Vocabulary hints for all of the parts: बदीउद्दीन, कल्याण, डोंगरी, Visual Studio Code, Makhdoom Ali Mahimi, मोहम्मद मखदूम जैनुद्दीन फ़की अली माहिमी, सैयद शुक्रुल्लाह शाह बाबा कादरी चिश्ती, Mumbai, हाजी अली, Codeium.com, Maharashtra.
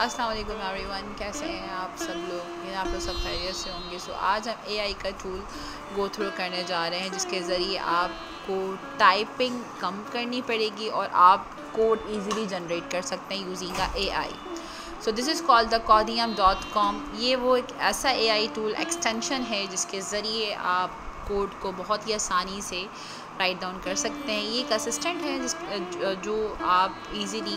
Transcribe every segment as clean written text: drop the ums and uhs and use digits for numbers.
अस्सलाम वालेकुम एवरीवन, कैसे हैं आप सब लोग। आप लोग सब खैरियत से होंगे। सो आज हम एआई का टूल गो थ्रू करने जा रहे हैं जिसके ज़रिए आपको टाइपिंग कम करनी पड़ेगी और आप कोड इजीली जनरेट कर सकते हैं using the AI. So this is called the Codeium.com। ये वो एक ऐसा एआई टूल एक्सटेंशन है जिसके ज़रिए आप कोड को बहुत ही आसानी से राइट डाउन कर सकते हैं। ये एक असिस्टेंट है जो आप easily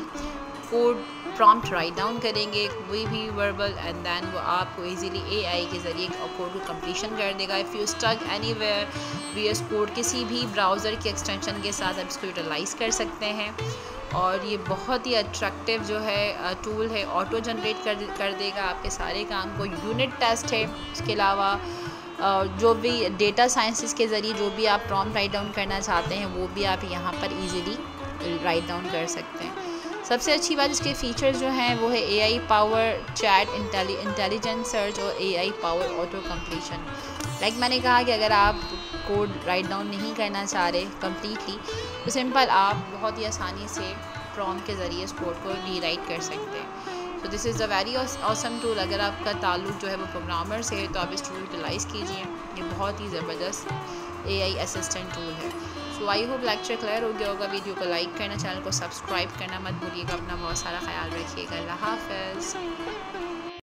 code prompt write down करेंगे कोई भी वर्बल एंड देन वो आपको इजीली एआई के ज़रिए कोड को कंप्लीशन कर देगा। If you stuck anywhere VS code किसी भी ब्राउज़र के एक्सटेंशन के साथ आप इसको यूटिलाइज़ कर सकते हैं और ये बहुत ही अट्रैक्टिव जो है टूल है। ऑटो जनरेट कर देगा आपके सारे काम को। यूनिट टेस्ट है, उसके अलावा जो भी डेटा साइंसिस के ज़रिए जो भी आप प्रॉम्प्ट राइट डाउन करना चाहते हैं वो भी आप यहाँ पर इजीली राइट डाउन कर सकते हैं। सबसे अच्छी बात इसके फ़ीचर्स जो हैं वो है AI power chat, intelligent search और AI power auto completion. Like मैंने कहा कि अगर आप कोड राइट डाउन नहीं करना चाह रहे कम्प्लीटली तो सिंपल आप बहुत ही आसानी से प्रॉम्प्ट के ज़रिए इस कोड को रीराइट कर सकते हैं। तो this is a very awesome tool. अगर आपका ताल्लुक जो है वो प्रोग्रामर से है तो आप इस टूल यूटिलाइज़ कीजिए। ये बहुत ही ज़बरदस्त एआई असिस्टेंट टूल है। So I hope lecture clear हो गया होगा। वीडियो को लाइक करना, चैनल को सब्सक्राइब करना मत भूलिएगा। अपना बहुत सारा ख्याल रखिएगा। अल्लाह हाफ़िज़।